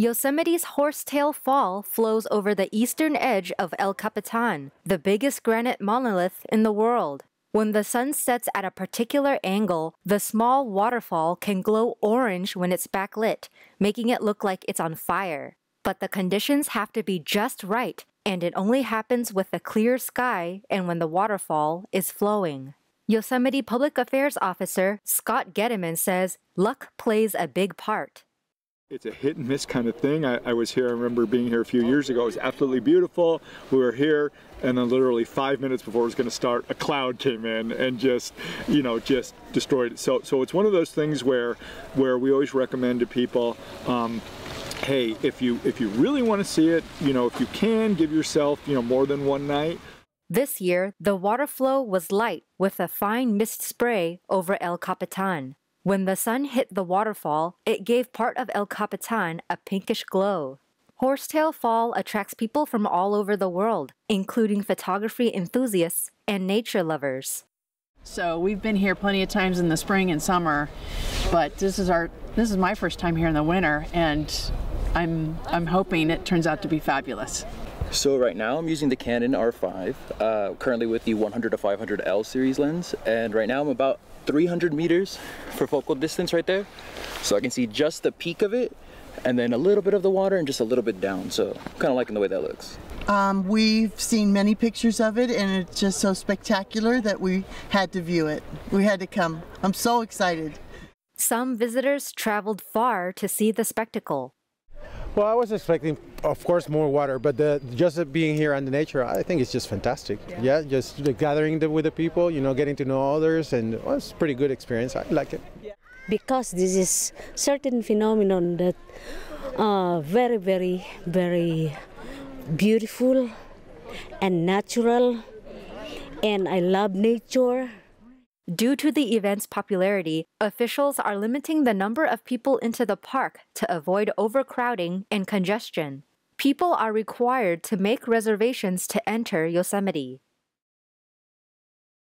Yosemite's Horsetail Fall flows over the eastern edge of El Capitan, the biggest granite monolith in the world. When the sun sets at a particular angle, the small waterfall can glow orange when it's backlit, making it look like it's on fire. But the conditions have to be just right, and it only happens with a clear sky and when the waterfall is flowing. Yosemite Public Affairs Officer Scott Gediman says luck plays a big part. It's a hit and miss kind of thing. I was here, I remember being here a few years ago. It was absolutely beautiful. We were here, and then literally 5 minutes before it was going to start, a cloud came in and just destroyed it. So it's one of those things where we always recommend to people, hey, if you really want to see it, if you can, give yourself, more than one night. This year, the water flow was light with a fine mist spray over El Capitan. When the sun hit the waterfall, it gave part of El Capitan a pinkish glow. Horsetail Fall attracts people from all over the world, including photography enthusiasts and nature lovers. So we've been here plenty of times in the spring and summer, but this is my first time here in the winter, and I'm hoping it turns out to be fabulous. So right now I'm using the Canon R5, currently with the 100-500L series lens, and right now I'm about 300 meters for focal distance right there. So I can see just the peak of it, and then a little bit of the water and just a little bit down. So kind of liking the way that looks. We've seen many pictures of it, and it's just so spectacular that we had to view it. We had to come. I'm so excited. Some visitors traveled far to see the spectacle. Well, I was expecting, of course, more water, but just being here and the nature, I think it's just fantastic. Yeah, just gathering with the people, getting to know others, and well, it's a pretty good experience. I like it. Because this is certain phenomenon that very, very, very beautiful and natural, and I love nature. Due to the event's popularity, officials are limiting the number of people into the park to avoid overcrowding and congestion. People are required to make reservations to enter Yosemite.